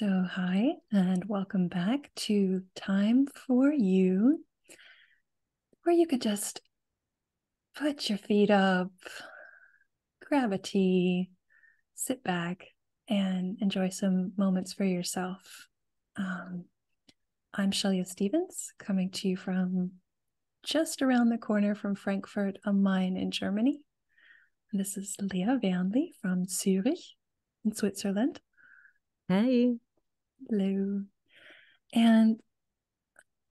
So hi, and welcome back to Time for You, where you could just put your feet up, grab a tea, sit back, and enjoy some moments for yourself. I'm Shailia Stephens, coming to you from just around the corner from Frankfurt am Main in Germany. This is Leah Wernley from Zurich in Switzerland. Hey. Hello. And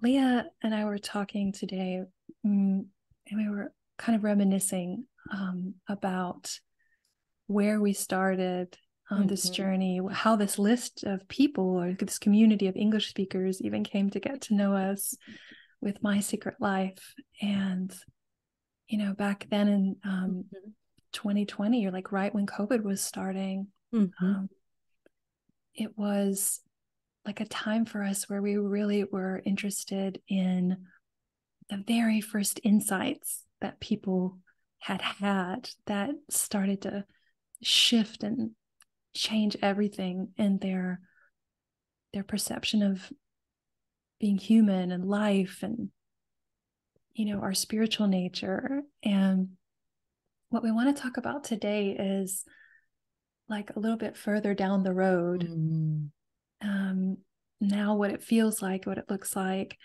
Leah and I were talking today, and we were kind of reminiscing about where we started on this journey, how this list of people or this community of English speakers even came to get to know us with My Secret Life. And, you know, back then in 2020, you're like right when COVID was starting, it was like a time for us where we really were interested in the very first insights that people had that started to shift and change everything in their perception of being human and life and, you know, our spiritual nature. And what we want to talk about today is like a little bit further down the road, now what it feels like, what it looks like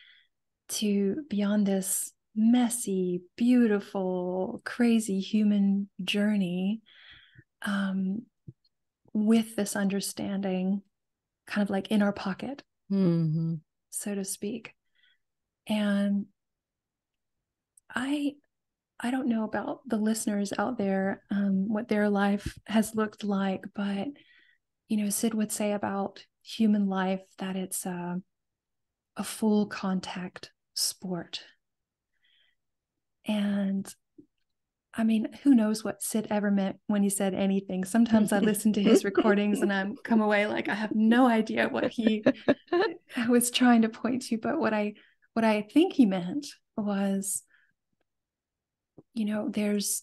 to beyond this messy, beautiful, crazy human journey, with this understanding kind of like in our pocket, so to speak. And I don't know about the listeners out there, what their life has looked like, but, you know, Sid would say about human life that it's a full contact sport. And I mean, who knows what Sid ever meant when he said anything. Sometimes I listen to his recordings and I come away like I have no idea what he was trying to point to. But what I think he meant was, you know, there's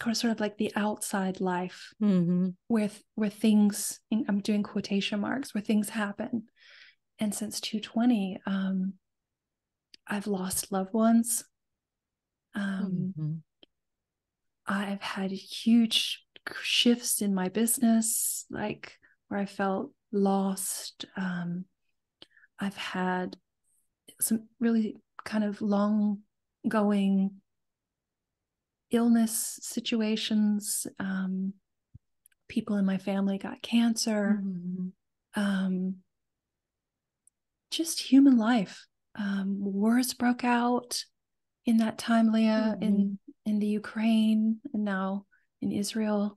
sort of like the outside life where things, I'm doing quotation marks, where things happen. And since 2020, I've lost loved ones. I've had huge shifts in my business, like where I felt lost. I've had some really kind of long going illness situations. People in my family got cancer. Just human life. Wars broke out in that time, Leah, in the Ukraine and now in Israel.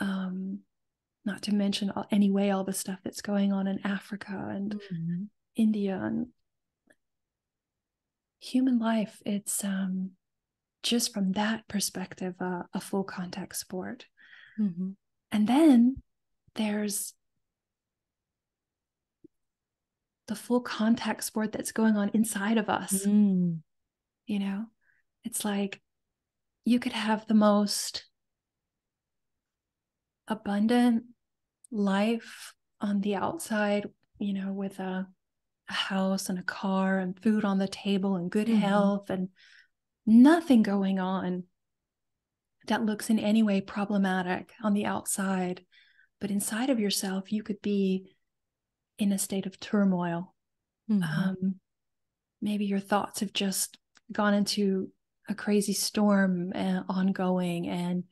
Not to mention all the stuff that's going on in Africa and India and human life. It's just from that perspective, a full contact sport. And then there's the full contact sport that's going on inside of us. You know, it's like you could have the most abundant life on the outside, you know, with a house and a car and food on the table and good health and nothing going on that looks in any way problematic on the outside, but inside of yourself, you could be in a state of turmoil. Maybe your thoughts have just gone into a crazy storm ongoing, and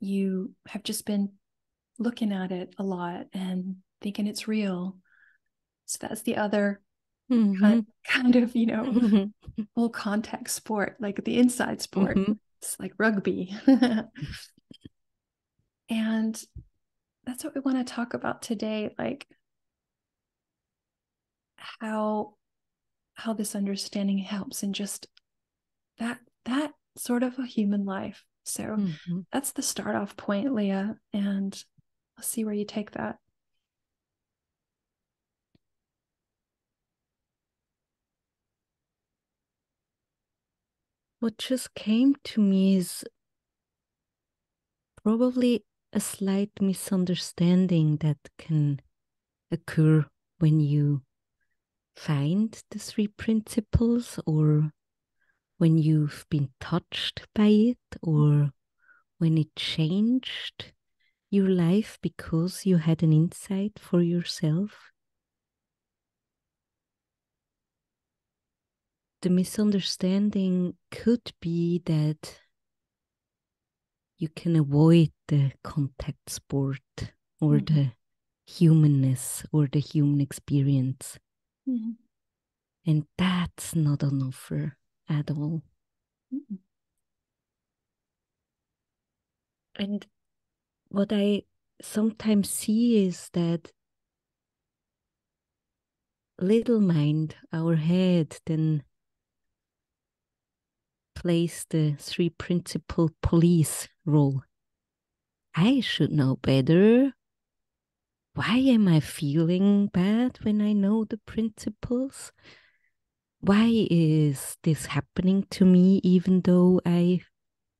you have just been looking at it a lot and thinking it's real. So that's the other kind of, you know, full contact sport, like the inside sport. It's like rugby. And that's what we want to talk about today, like how this understanding helps in just that sort of a human life. So that's the start off point, Leah, and I'll see where you take that. What just came to me is probably a slight misunderstanding that can occur when you find the 3 principles, or when you've been touched by it, or when it changed your life because you had an insight for yourself. The misunderstanding could be that you can avoid the contact sport or the humanness or the human experience. Yeah. And that's not an offer at all. Mm-mm. And what I sometimes see is that little mind, our head, then plays the 3 principle police role. I should know better. Why am I feeling bad when I know the principles? Why is this happening to me even though I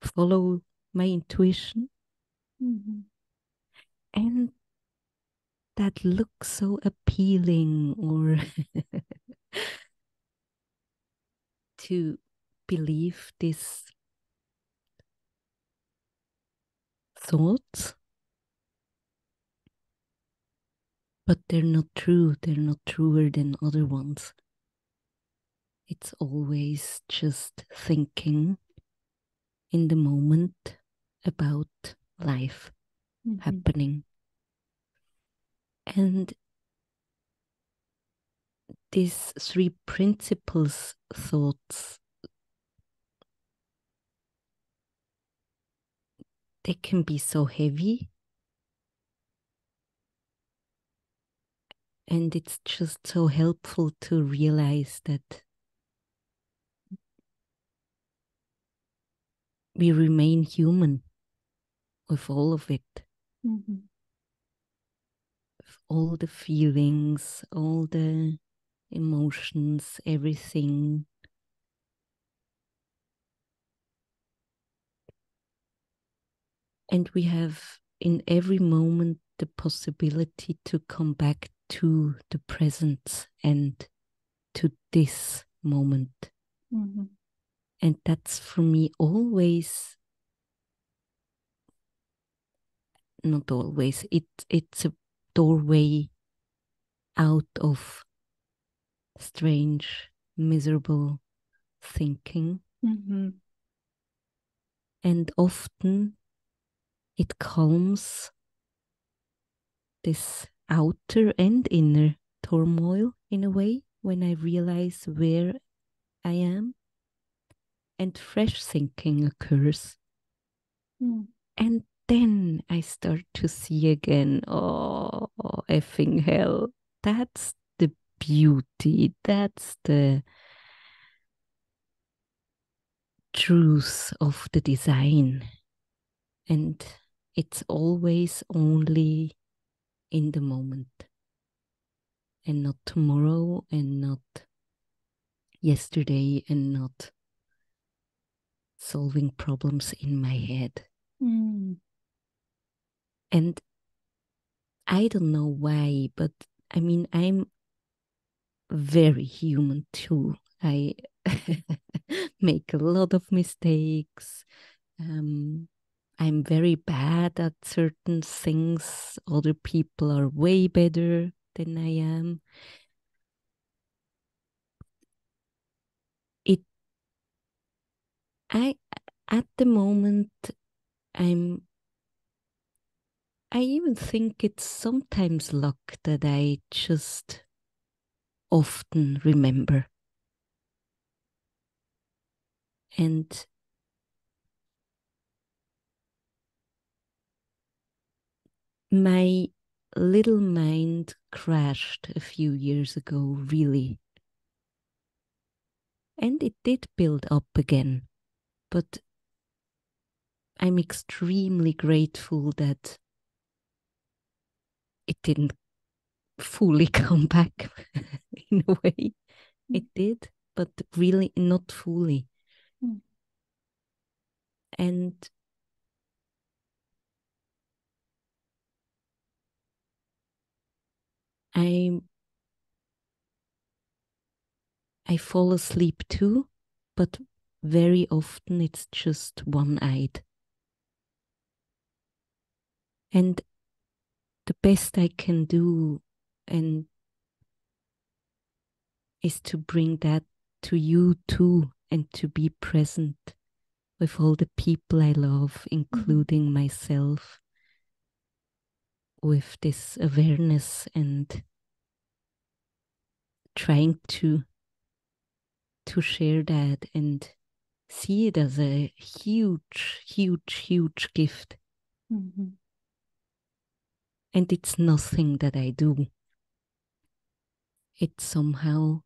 follow my intuition? Mm-hmm. And that looks so appealing, or to believe these thoughts. But they're not true. They're not truer than other ones. It's always just thinking in the moment about life happening. And these 3 principles thoughts, they can be so heavy. And it's just so helpful to realize that we remain human with all of it. Mm-hmm. With all the feelings, all the emotions, everything. And we have in every moment the possibility to come back to the presence and to this moment. Mm-hmm. And that's for me always, not always, it's a doorway out of strange, miserable thinking. Mm-hmm. And often it calms this outer and inner turmoil in a way, when I realize where I am, and fresh thinking occurs. Mm. And then I start to see again, oh, effing hell, that's the beauty, that's the truth of the design. And it's always only in the moment, and not tomorrow, and not yesterday, and not solving problems in my head. Mm. And I don't know why, but I mean, I'm very human too. I make a lot of mistakes. I'm very bad at certain things. Other people are way better than I am. At the moment, I even think it's sometimes luck that I just often remember. And my little mind crashed a few years ago, really. And it did build up again. But I'm extremely grateful that it didn't fully come back in a way. It did, but really not fully. Mm. And I fall asleep too, but very often it's just one-eyed. And the best I can do and is to bring that to you too and to be present with all the people I love, including myself, with this awareness and trying to share that and see it as a huge, huge, huge gift. Mm-hmm. And it's nothing that I do. It's somehow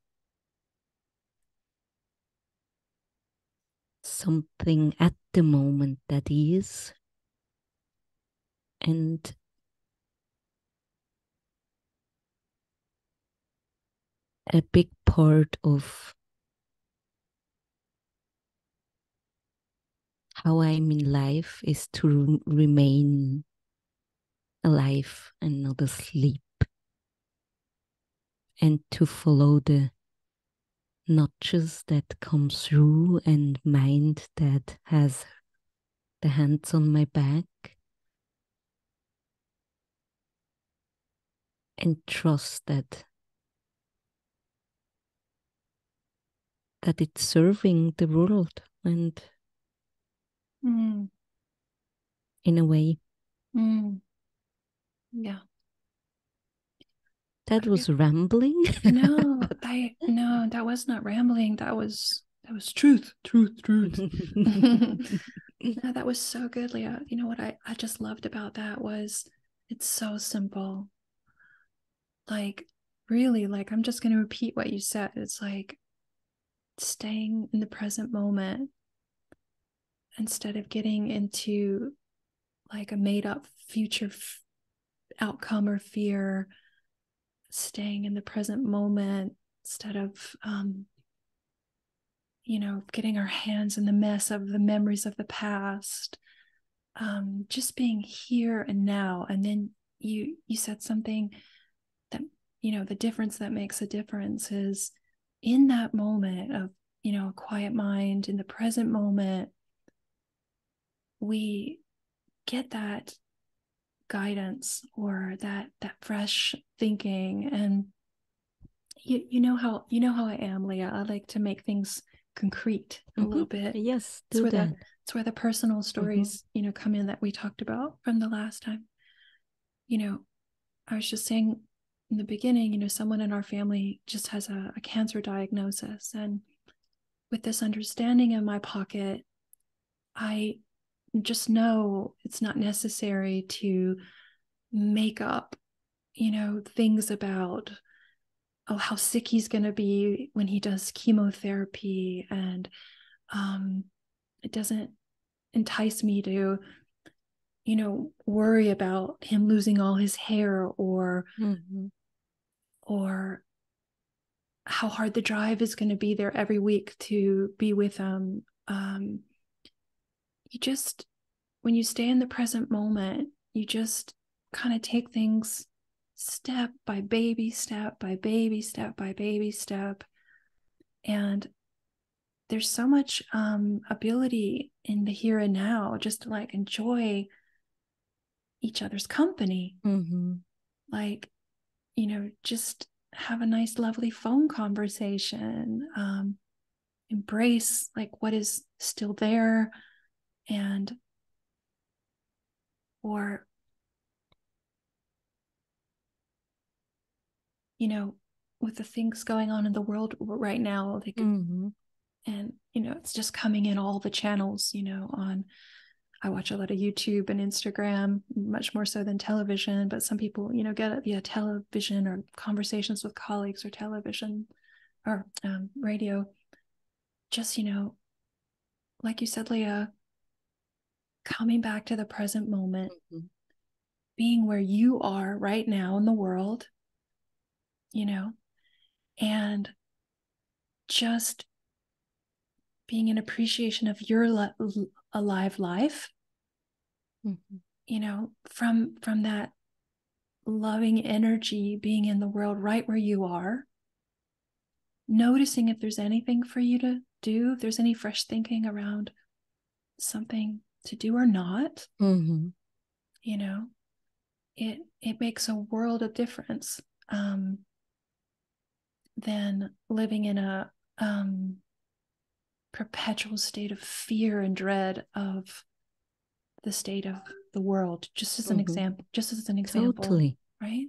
something at the moment that is, and a big part of how I'm in life is to remain alive and not asleep, and to follow the notches that come through and mind that has the hands on my back, and trust that it's serving the world and in a way. Yeah. That was rambling. No, that was not rambling. That was truth. No, that was so good, Leah. You know what I just loved about that was it's so simple. Like, really, like, I'm just going to repeat what you said. It's like staying in the present moment instead of getting into like a made up future outcome or fear. Staying in the present moment instead of, getting our hands in the mess of the memories of the past, just being here and now. And then you said something that, the difference that makes a difference is in that moment of, a quiet mind in the present moment, we get that guidance or that fresh thinking. And you know how I am, Leah. I like to make things concrete a little bit. Yes, it's where the personal stories come in that we talked about from the last time. I was just saying in the beginning, someone in our family just has a cancer diagnosis, and with this understanding in my pocket, I just know it's not necessary to make up, things about, how sick he's going to be when he does chemotherapy. And it doesn't entice me to, worry about him losing all his hair or how hard the drive is going to be there every week to be with him. You just, when you stay in the present moment, you just kind of take things step by baby step by baby step by baby step. And there's so much ability in the here and now, just to like enjoy each other's company. Like, just have a nice, lovely phone conversation, embrace like what is still there. And, or, with the things going on in the world right now, they could, and, it's just coming in all the channels, I watch a lot of YouTube and Instagram, much more so than television, but some people, get it via television or conversations with colleagues or television or radio, just, like you said, Leah, coming back to the present moment, being where you are right now in the world, and just being in appreciation of your alive life, from that loving energy, being in the world right where you are, noticing if there's anything for you to do, if there's any fresh thinking around something to do or not, you know, it makes a world of difference than living in a perpetual state of fear and dread of the state of the world, just as an example, totally. Right?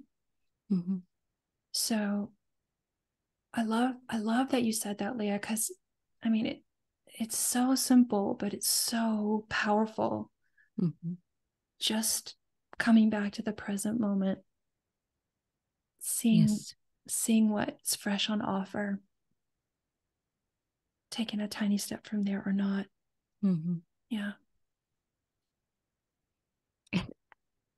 So I love that you said that, Leah, because I mean, it's so simple, but it's so powerful. Just coming back to the present moment, seeing what's fresh on offer, taking a tiny step from there or not. Yeah. And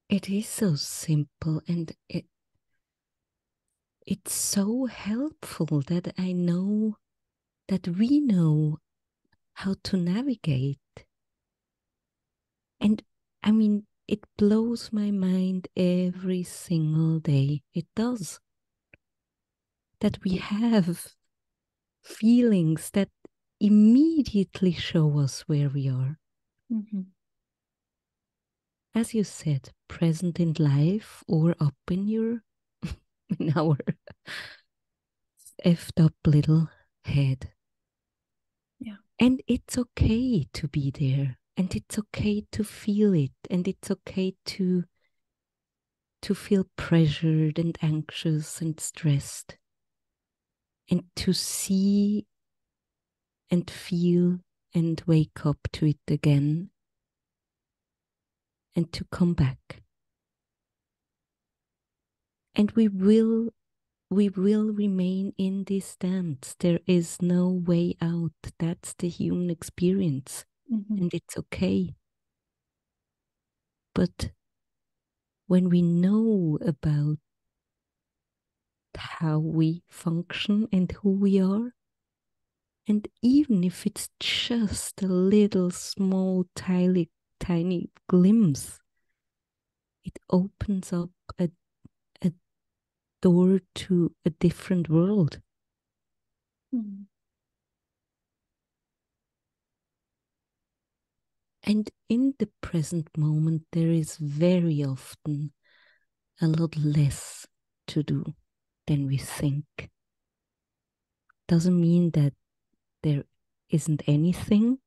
it is so simple, and it's so helpful that I know that we know how to navigate. And I mean, it blows my mind every single day. It does. That we have feelings that immediately show us where we are. As you said, present in life or up in your, in our effed up little head. Yeah. And it's okay to be there. And it's okay to feel it. And it's okay to feel pressured and anxious and stressed. And to see and feel and wake up to it again. And to come back. And we will remain in this dance. There is no way out. That's the human experience. And it's okay. But when we know about how we function and who we are, and even if it's just a little small tiny glimpse, it opens up a door to a different world. And in the present moment, there is very often a lot less to do than we think. Doesn't mean that there isn't anything.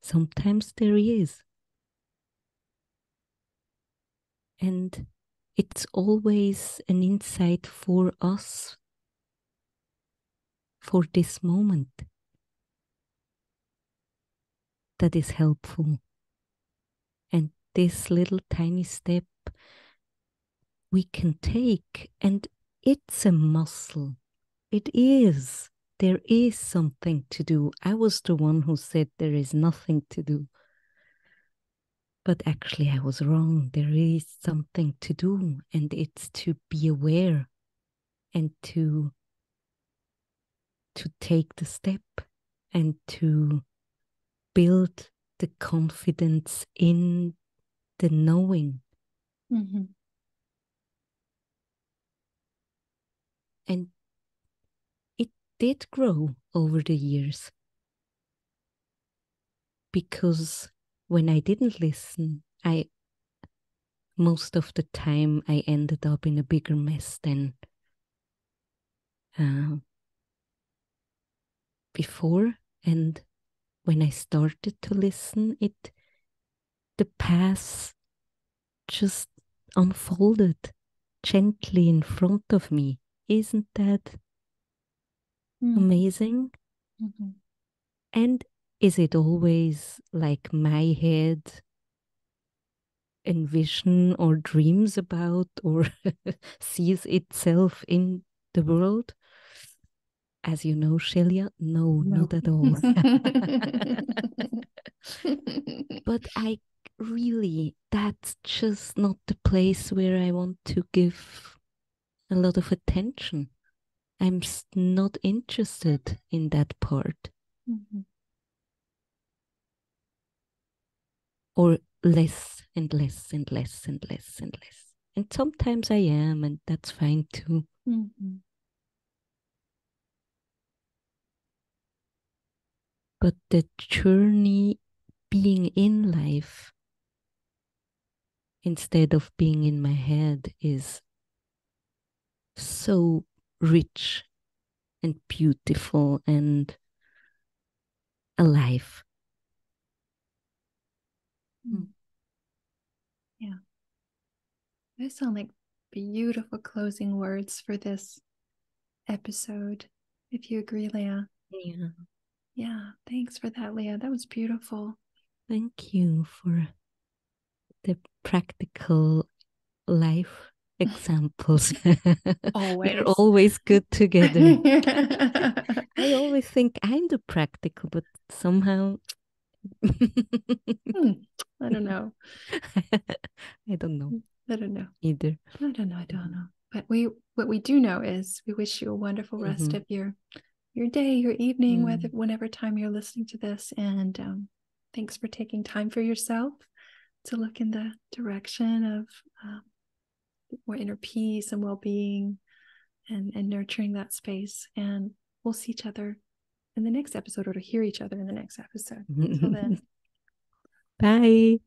Sometimes there is. And it's always an insight for us, for this moment, that is helpful. And this little tiny step we can take, and it's a muscle. It is. There is something to do. I was the one who said there is nothing to do. But actually I was wrong. There is something to do, and it's to be aware and to take the step and to build the confidence in the knowing. And it did grow over the years, because when I didn't listen, most of the time I ended up in a bigger mess than before. And when I started to listen, the path just unfolded gently in front of me. Isn't that amazing? And is it always like my head envision or dreams about or sees itself in the world? As you know, Shailia, no, not at all. But I really, that's just not the place where I want to give a lot of attention. I'm not interested in that part. Or less and less and less and less and less. And sometimes I am, and that's fine too. but the journey being in life instead of being in my head is so rich and beautiful and alive. Yeah. Those sound like beautiful closing words for this episode, if you agree, Leah. Yeah. Yeah. Thanks for that, Leah. That was beautiful. Thank you for the practical life examples. Always. We're always good together. I always think I'm the practical, but somehow I don't know. I don't know either. I don't know. But what we do know is we wish you a wonderful rest of your day, your evening, whenever time you're listening to this. And thanks for taking time for yourself to look in the direction of more inner peace and well-being, and nurturing that space. And we'll see each other in the next episode, or to hear each other in the next episode. Until then. Bye.